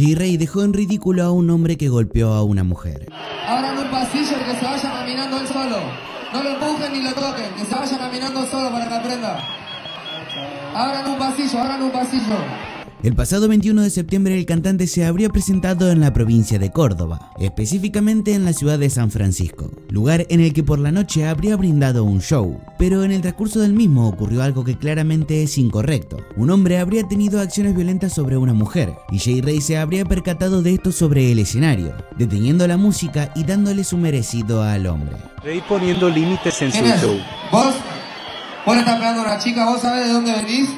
J Rei dejó en ridículo a un hombre que golpeó a una mujer. Abran un pasillo y que se vaya caminando él solo. No lo empujen ni lo toquen, que se vaya caminando solo para que aprenda. Abran un pasillo, abran un pasillo. El pasado 21 de septiembre el cantante se habría presentado en la provincia de Córdoba, específicamente en la ciudad de San Francisco, lugar en el que por la noche habría brindado un show, pero en el transcurso del mismo ocurrió algo que claramente es incorrecto. Un hombre habría tenido acciones violentas sobre una mujer, y J Rei se habría percatado de esto sobre el escenario, deteniendo la música y dándole su merecido al hombre. Rey poniendo límites en su show. ¿Vos? ¿Vos le estás pegando a una chica? ¿Vos sabés de dónde venís?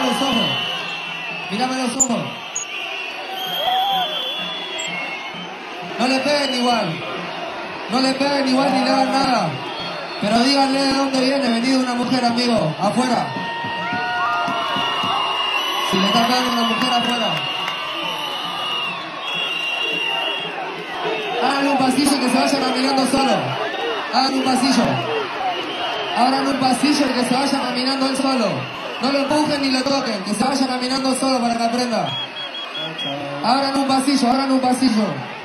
Mírame los ojos, mírame los ojos. No le peguen igual, no le peguen igual ni le hagan nada. Pero díganle de dónde viene, venido una mujer, amigo, afuera. Si le está pegando una mujer, afuera. Hagan un pasillo y que se vayan caminando solo. Hagan un pasillo. Abran un pasillo y que se vaya caminando él solo. No lo empujen ni lo toquen, que se vaya caminando solo para que aprenda. Abran un pasillo, abran un pasillo.